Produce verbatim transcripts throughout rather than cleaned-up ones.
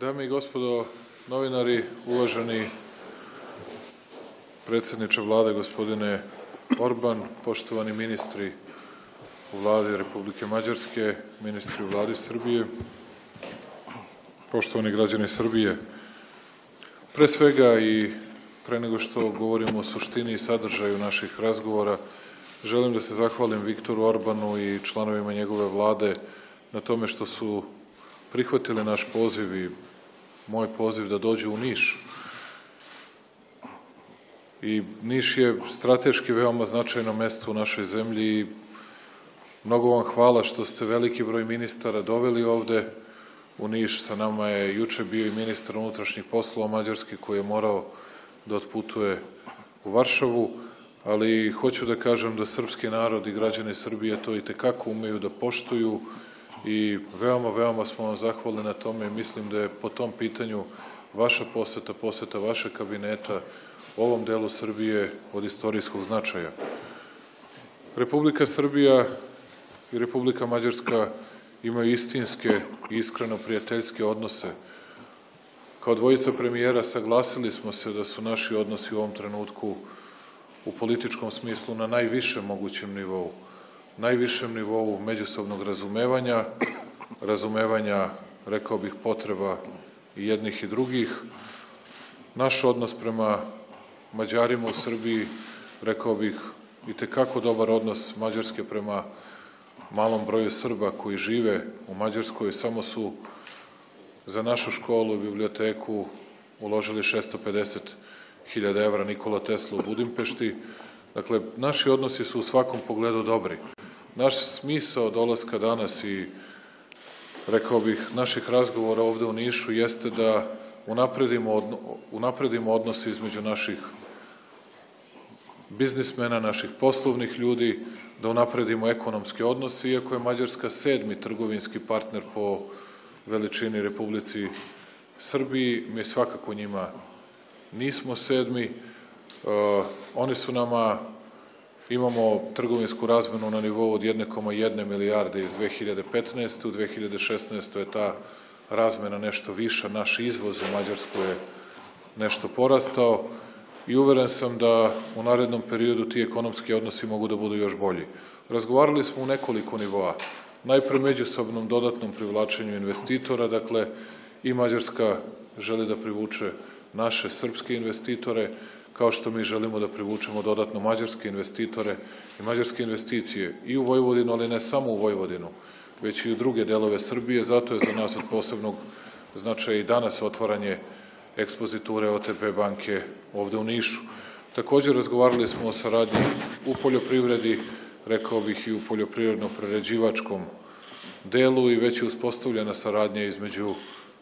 Dame i gospodo novinari, uvaženi predsjedniče vlade gospodine Orban, poštovani ministri u vladi Republike Mađarske, ministri u vladi Srbije, poštovani građani Srbije, pre svega i pre nego što govorimo o suštini i sadržaju naših razgovora, želim da se zahvalim Viktoru Orbanu i članovima njegove vlade na tome što su prihvatili naš poziv i moj poziv da dođu u Niš. I Niš je strateški veoma značajno mesto u našoj zemlji i mnogo vam hvala što ste veliki broj ministara doveli ovde u Niš. Sa nama je juče bio i ministar unutrašnjih poslova Mađarske koji je morao da otputuje u Varšavu, ali hoću da kažem da srpski narod i građani Srbije to i tekako umeju da poštuju i veoma, veoma smo vam zahvalni na tome i mislim da je po tom pitanju vaša poseta, poseta vaše kabineta u ovom delu Srbije od istorijskog značaja. Republika Srbija i Republika Mađarska imaju istinske i iskreno prijateljske odnose. Kao dvojica premijera saglasili smo se da su naši odnosi u ovom trenutku u političkom smislu na najvišem mogućem nivou. Najvišem nivou međusobnog razumevanja, razumevanja, rekao bih, potreba i jednih i drugih. Naš odnos prema Mađarima u Srbiji, rekao bih, i tekako dobar odnos Mađarske prema malom broju Srba koji žive u Mađarskoj, samo su za našu školu i biblioteku uložili šesto pedeset hiljada evra Nikola Tesla u Budimpešti. Dakle, naši odnosi su u svakom pogledu dobri. Naš smisao dolaska danas i, rekao bih, naših razgovora ovde u Nišu jeste da unapredimo odnose između naših biznismena, naših poslovnih ljudi, da unapredimo ekonomske odnose, iako je Mađarska sedmi trgovinski partner po veličini Republici Srbiji, mi svakako njima nismo sedmi. Oni su nama, imamo trgovinsku razmenu na nivou od jedne zarez jedne milijarde iz dve hiljade petnaeste. U dve hiljade šesnaestoj je ta razmena nešto viša, naš izvoz u Mađarsku je nešto porastao i uveren sam da u narednom periodu ti ekonomski odnosi mogu da budu još bolji. Razgovarali smo u nekoliko nivoa. Najpre međusobnom dodatnom privlačenju investitora, dakle i Mađarska želi da privuče naše srpske investitore, kao što mi želimo da privučemo dodatno mađarske investitore i mađarske investicije i u Vojvodinu, ali ne samo u Vojvodinu, već i u druge delove Srbije. Zato je za nas od posebnog značaja i danas otvaranje ekspoziture O T P banke ovde u Nišu. Takođe, razgovarali smo o saradnji u poljoprivredi, rekao bih i u poljoprivredno-prerađivačkom delu i već je uspostavljena saradnja između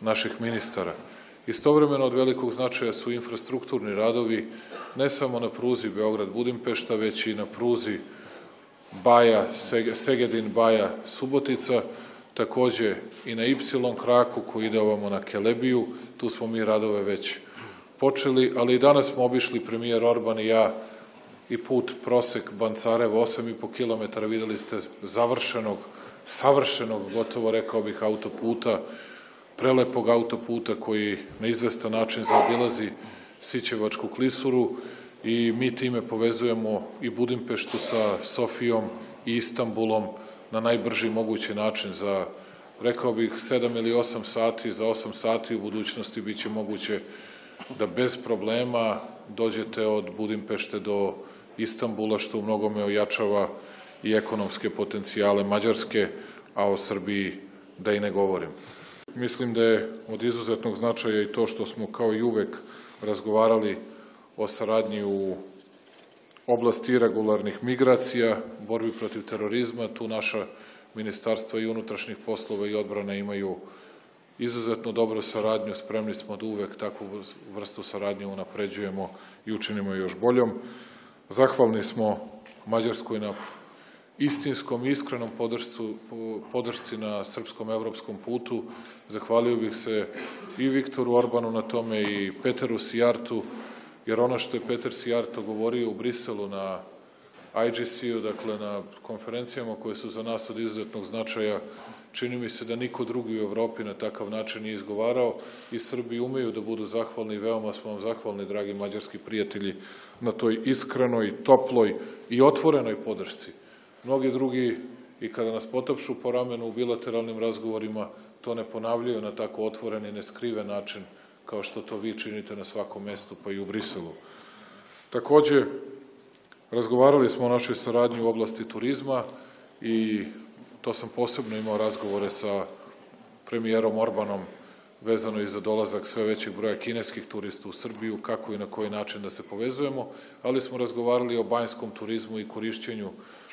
naših ministara. Istovremeno od velikog značaja su infrastrukturni radovi ne samo na pruzi Beograd-Budimpešta, već i na pruzi Segedin-Baja-Subotica, takođe i na Y kraku koji ide ovamo na Kelebiju, tu smo mi radove već počeli, ali i danas smo obišli premijer Orban i ja i put Prosek-Bancarevo osam i po kilometara, videli ste završenog, savršenog, gotovo rekao bih, autoputa, prelepog autoputa koji na izvestan način zaobilazi Sićevačku klisuru i mi time povezujemo i Budimpeštu sa Sofijom i Istanbulom na najbrži mogući način. Za, rekao bih, sedam ili osam sati, za osam sati u budućnosti biće moguće da bez problema dođete od Budimpešte do Istanbula, što u mnogome ojačava i ekonomske potencijale Mađarske, a o Srbiji da i ne govorim. Mislim da je od izuzetnog značaja i to što smo kao i uvek razgovarali o saradnji u oblasti irregularnih migracija, borbi protiv terorizma. Tu naša ministarstva i unutrašnjih poslova i odbrane imaju izuzetno dobru saradnju. Spremni smo da uvek takvu vrstu saradnje unapređujemo i učinimo još boljom. Zahvalni smo Mađarskoj na istinskom i iskrenom podršci na srpskom evropskom putu. Zahvalio bih se i Viktoru Orbanu na tome i Peteru Sijartu, jer ono što je Peter Sijarto govorio u Briselu na I G C-u, dakle na konferencijama koje su za nas od izuzetnog značaja. Čini mi se da niko drugi u Evropi na takav način nije izgovarao i Srbi umeju da budu zahvalni i veoma smo vam zahvalni, dragi mađarski prijatelji, na toj iskrenoj, toploj i otvorenoj podršci. Mnogi drugi i kada nas potapšu po ramenu u bilateralnim razgovorima to ne ponavljaju na tako otvoren i neskriven način kao što to vi činite na svakom mestu pa i u Briselu. Takođe, razgovarali smo o našoj saradnji u oblasti turizma i to sam posebno imao razgovore sa premijerom Orbanom vezano i za dolazak sve većeg broja kineskih turista u Srbiju, kako i na koji način da se povezujemo, ali smo razgovarali o banjskom turizmu i korišćenju,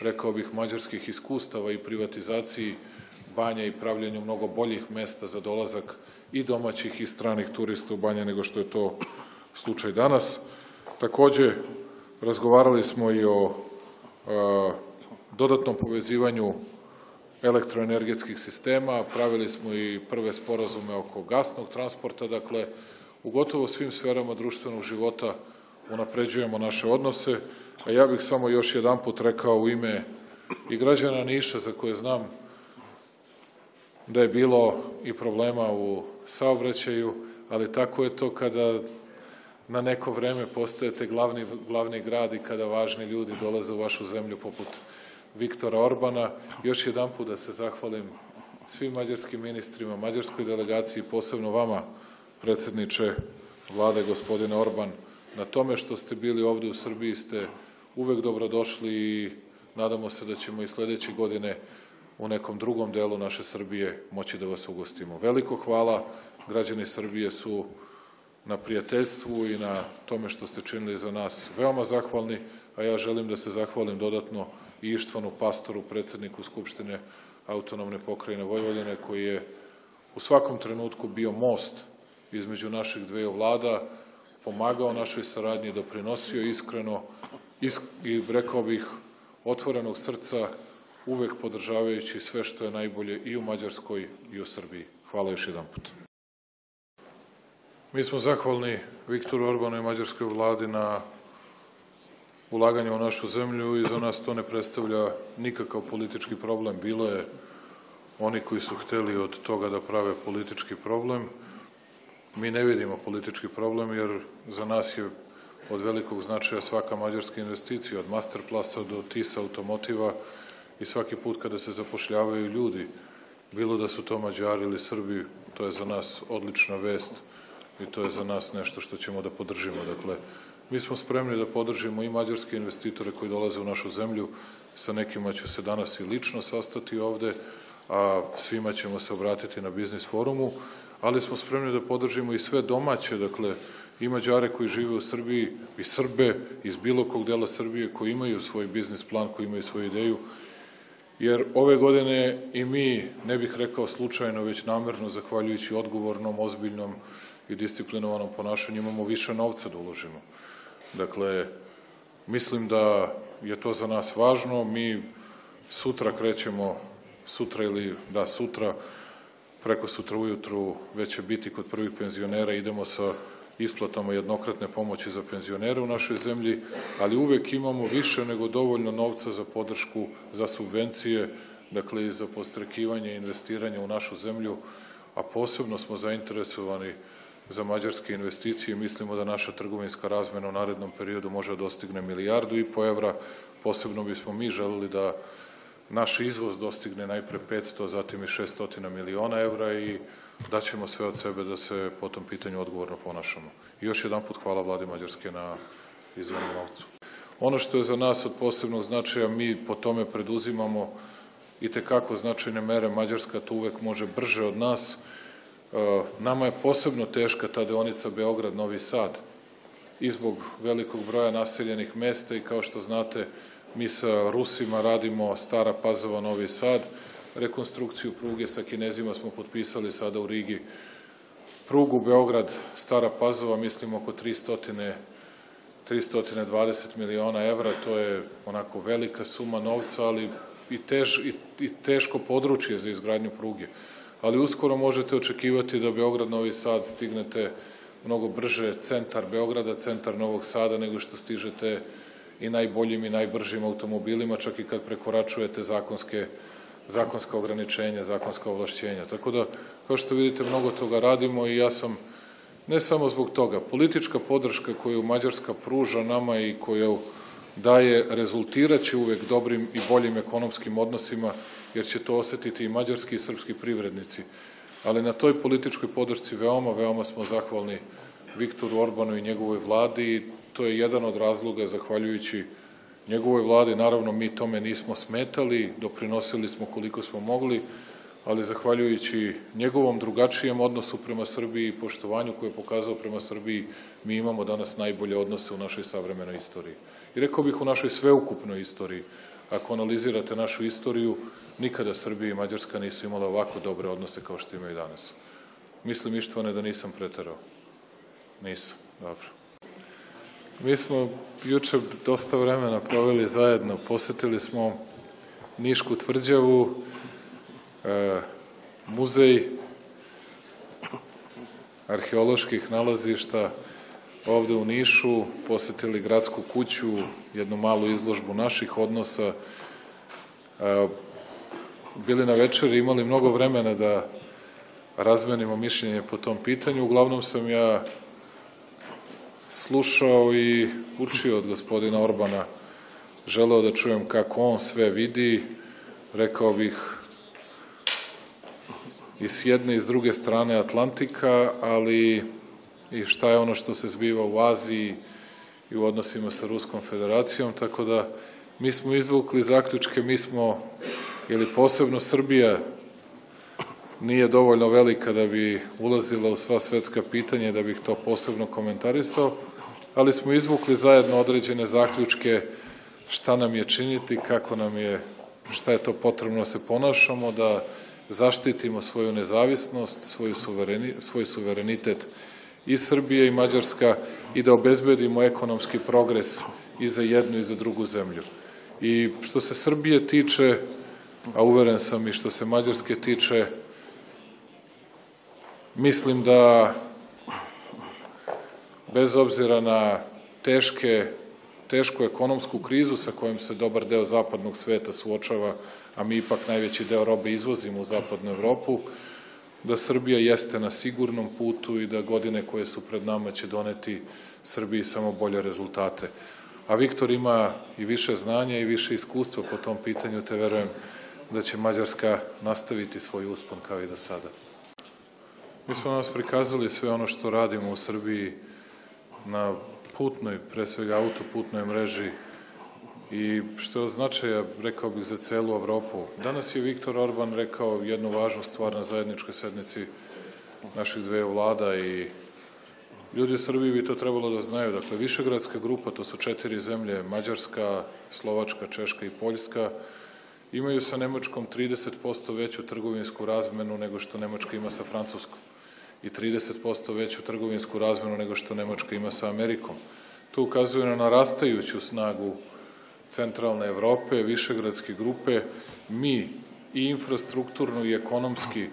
rekao bih, mađarskih iskustava i privatizaciji banja i pravljenju mnogo boljih mesta za dolazak i domaćih i stranih turista u banje nego što je to slučaj danas. Takođe, razgovarali smo i o a, dodatnom povezivanju elektroenergetskih sistema, pravili smo i prve sporazume oko gasnog transporta, dakle, u gotovo svim sferama društvenog života unapređujemo naše odnose, a ja bih samo još jedan put rekao u ime i građana Niša, za koje znam da je bilo i problema u saobraćaju, ali tako je to kada na neko vreme postajete glavni, glavni grad i kada važni ljudi dolaze u vašu zemlju poput Viktora Orbana. Još jedan put da se zahvalim svim mađarskim ministrima, mađarskoj delegaciji, posebno vama, predsedniče vlade, gospodine Orban, na tome što ste bili ovde u Srbiji, ste uvek dobrodošli i nadamo se da ćemo i sledeće godine u nekom drugom delu naše Srbije moći da vas ugostimo. Veliko hvala, građani Srbije su na prijateljstvu i na tome što ste činili za nas veoma zahvalni, a ja želim da se zahvalim dodatno i Ištvanu Pastoru, predsedniku Skupštine autonomne pokrajine Vojvodine, koji je u svakom trenutku bio most između naših dveju vlada, pomagao našoj saradnji, doprinosio iskreno isk i, rekao bih, otvorenog srca, uvek podržavajući sve što je najbolje i u Mađarskoj i u Srbiji. Hvala još jedan put. Mi smo zahvalni Viktoru Orbanu i mađarskoj vladi na ulaganje u našu zemlju i za nas to ne predstavlja nikakav politički problem. Bilo je oni koji su hteli od toga da prave politički problem. Mi ne vidimo politički problem jer za nas je od velikog značaja svaka mađarska investicija, od Masterplasa do TISA Automotiva i svaki put kada se zapošljavaju ljudi, bilo da su to Mađari ili Srbi, to je za nas odlična vest i to je za nas nešto što ćemo da podržimo. Dakle, mi smo spremni da podržimo i mađarske investitore koji dolaze u našu zemlju. Sa nekima ću se danas i lično sastati ovde, a svima ćemo se obratiti na biznis forumu, ali smo spremni da podržimo i sve domaće, dakle, i Mađare koji žive u Srbiji, i Srbe iz bilo kog dela Srbije koji imaju svoj biznis plan, koji imaju svoju ideju, jer ove godine i mi, ne bih rekao slučajno, već namerno, zahvaljujući odgovornom, ozbiljnom i disciplinovanom ponašanju, imamo više novca da uložimo. Dakle, mislim da je to za nas važno. Mi sutra krećemo, sutra ili da sutra, preko sutra ujutru već će biti kod prvih penzionera, idemo sa isplatama jednokratne pomoći za penzionere u našoj zemlji, ali uvek imamo više nego dovoljno novca za podršku, za subvencije, dakle i za podstrekivanje investiranja u našu zemlju, a posebno smo zainteresovani za mađarske investicije. Mislimo da naša trgovinska razmena u narednom periodu može dostigne milijardu i po evra. Posebno bismo mi želeli da naš izvoz dostigne najpre petsto, a zatim i šeststo miliona evra i daćemo sve od sebe da se po tom pitanju odgovorno ponašamo. I još jedan put hvala vladi Mađarske na izvornom novcu. Ono što je za nas od posebnog značaja, mi po tome preduzimamo i tekako značajne mere. Mađarska to uvek može brže od nas. Nama je posebno teška ta deonica Beograd-Novi Sad i zbog velikog broja naseljenih mesta i kao što znate mi sa Rusima radimo Stara Pazova-Novi Sad, rekonstrukciju pruge sa Kinezima smo potpisali sada u Rigi. Prugu Beograd-Stara Pazova mislimo oko tristo dvadeset miliona evra, to je onako velika suma novca, ali i, tež, i, i teško područje za izgradnju pruge. Ali uskoro možete očekivati da Beograd-Novi Sad stignete mnogo brže centar Beograda, centar Novog Sada, nego što stižete i najboljim i najbržim automobilima, čak i kad prekoračujete zakonska ograničenja, zakonska ovlašćenja. Tako da, kao što vidite, mnogo toga radimo i ja sam, ne samo zbog toga, politička podrška koju Mađarska pruža nama i koju daje, rezultiraće uvek dobrim i boljim ekonomskim odnosima, jer će to osetiti i mađarski i srpski privrednici. Ali na toj političkoj podršci veoma, veoma smo zahvalni Viktoru Orbanu i njegovoj vladi i to je jedan od razloga, zahvaljujući njegovoj vladi, naravno mi tome nismo smetali, doprinosili smo koliko smo mogli, ali zahvaljujući njegovom drugačijem odnosu prema Srbiji i poštovanju koje je pokazao prema Srbiji, mi imamo danas najbolje odnose u našoj savremenoj istoriji. I rekao bih u našoj sveukupnoj istoriji, ako analizirate našu istoriju, nikada Srbija i Mađarska nisu imala ovako dobre odnose kao što imaju danas. Mislim, Ištvane, da nisam preterao. Nisam, dobro. Mi smo juče dosta vremena proveli zajedno, posetili smo Nišku tvrđavu, muzej arheoloških nalazišta ovde u Nišu, posetili gradsku kuću, jednu malu izložbu naših odnosa, bili na večeri, imali mnogo vremena da razmenimo mišljenje po tom pitanju. Uglavnom sam ja slušao i učio od gospodina Orbana, želeo da čujem kako on sve vidi, rekao bih i s jedne i s druge strane Atlantika, ali i šta je ono što se zbiva u Aziji i u odnosima sa Ruskom federacijom, tako da mi smo izvukli zaključke, mi smo, ili posebno Srbija, nije dovoljno velika da bi ulazila u sva svetska pitanja, da bih to posebno komentarisao, ali smo izvukli zajedno određene zaključke šta nam je činiti, kako nam je, šta je to potrebno da se ponašamo, da zaštitimo svoju nezavisnost, svoj suverenitet i Srbije i Mađarska i da obezbedimo ekonomski progres i za jednu i za drugu zemlju. I što se Srbije tiče, a uveren sam i što se Mađarske tiče, mislim da, bez obzira na tešku ekonomsku krizu sa kojom se dobar deo zapadnog sveta suočava, a mi ipak najveći deo robe izvozimo u zapadnu Evropu, da Srbija jeste na sigurnom putu i da godine koje su pred nama će doneti Srbiji samo bolje rezultate. A Viktor ima i više znanja i više iskustva po tom pitanju, te verujem da će Mađarska nastaviti svoj uspon kao i do sada. Mi smo danas prikazali sve ono što radimo u Srbiji na putnoj, pre svega autoputnoj mreži i što je od značaja, rekao bih, za celu Evropu. Danas je Viktor Orban rekao jednu važnu stvar na zajedničkoj sednici naših dve vlada i ljudi u Srbiji bi to trebalo da znaju. Dakle, Višegradska grupa, to su četiri zemlje, Mađarska, Slovačka, Češka i Poljska, imaju sa Nemačkom trideset posto veću trgovinsku razmenu nego što Nemačka ima sa Francuskom i trideset posto veću trgovinsku razmenu nego što Nemačka ima sa Amerikom. To ukazuje na narastajuću snagu centralne Evrope, Višegradske grupe. Mi i infrastrukturno i ekonomski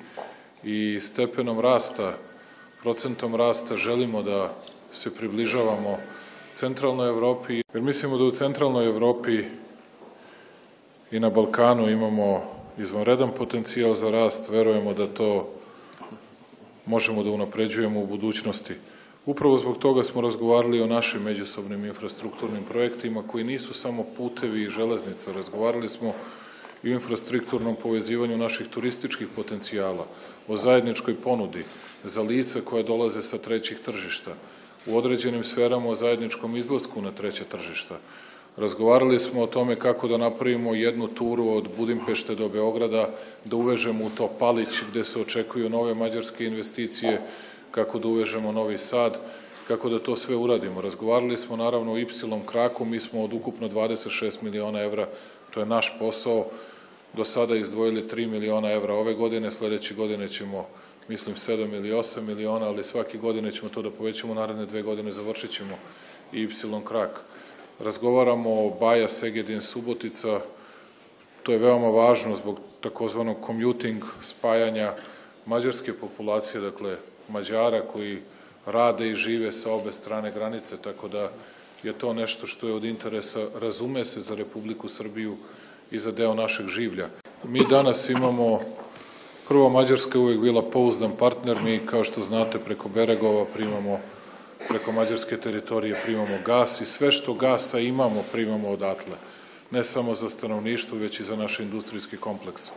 i stepenom rasta, procentom rasta želimo da se približavamo centralnoj Evropi, jer mislimo da u centralnoj Evropi i na Balkanu imamo izvanredan potencijal za rast, verujemo da to možemo da unapređujemo u budućnosti. Upravo zbog toga smo razgovarali o našim međusobnim infrastrukturnim projektima koji nisu samo putevi i železnice, razgovarali smo i o infrastrukturnom povezivanju naših turističkih potencijala, o zajedničkoj ponudi za lica koja dolaze sa trećih tržišta, u određenim sferama o zajedničkom izlasku na treće tržišta. Razgovarali smo o tome kako da napravimo jednu turu od Budimpešte do Beograda, da uvežemo u to Palić gde se očekuju nove mađarske investicije, kako da uvežemo Novi Sad, kako da to sve uradimo. Razgovarali smo naravno o Ipsilon kraku, mi smo od ukupno dvadeset šest miliona evra, to je naš posao, do sada izdvojili tri miliona evra ove godine, sledeće godine ćemo, mislim, sedam ili osam miliona, ali svake godine ćemo to da povećamo, naredne dve godine završit ćemo i Ipsilon krak. Razgovaramo o Baja, Segedin, Subotica, to je veoma važno zbog takozvanog commuting, spajanja mađarske populacije, dakle Mađara koji rade i žive sa obe strane granice, tako da je to nešto što je od interesa, razume se, za Republiku Srbiju i za deo našeg življa. Mi danas imamo, prvo, Mađarska je uvek bila pouzdan partner, mi, kao što znate, preko Beregova primamo, preko mađarske teritorije primamo gas i sve što gasa imamo primamo odatle, ne samo za stanovništvo, već i za naš industrijski kompleks.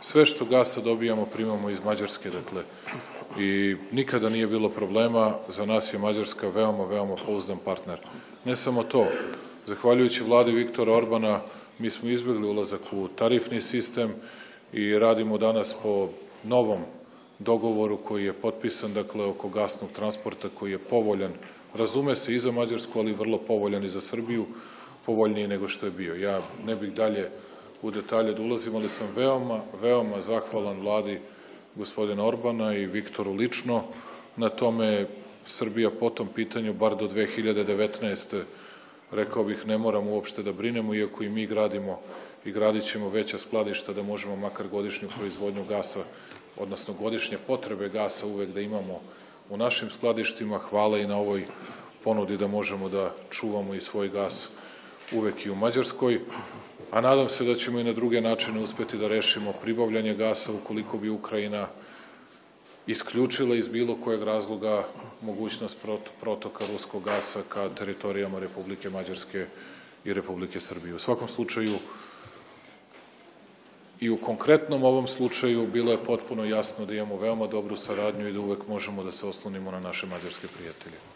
Sve što gasa dobijamo primamo iz Mađarske, dakle, i nikada nije bilo problema, za nas je Mađarska veoma, veoma pouzdan partner. Ne samo to, zahvaljujući vladi Viktora Orbana, mi smo izbjegli ulazak u tarifni sistem i radimo danas po novom dogovoru koji je potpisan, dakle, oko gasnog transporta, koji je povoljan, razume se, i za Mađarsku, ali vrlo povoljan i za Srbiju, povoljniji nego što je bio. Ja ne bih dalje u detalje da ulazim, ali sam veoma, veoma zahvalan vladi gospodina Orbana i Viktoru lično na tome. Srbija po tom pitanju, bar do dve hiljade devetnaeste. rekao bih, ne moramo uopšte da brinemo, iako i mi gradimo i gradit ćemo veća skladišta da možemo makar godišnju proizvodnju gasa, odnosno godišnje potrebe gasa uvek da imamo u našim skladištima. Hvala i na ovoj ponudi da možemo da čuvamo i svoj gas uvek i u Mađarskoj, a nadam se da ćemo i na druge načine uspeti da rešimo pribavljanje gasa ukoliko bi Ukrajina isključila iz bilo kojeg razloga mogućnost protoka ruskog gasa ka teritorijama Republike Mađarske i Republike Srbije. U svakom slučaju, i u konkretnom ovom slučaju, bilo je potpuno jasno da imamo veoma dobru saradnju i da uvek možemo da se oslonimo na naše mađarske prijatelje.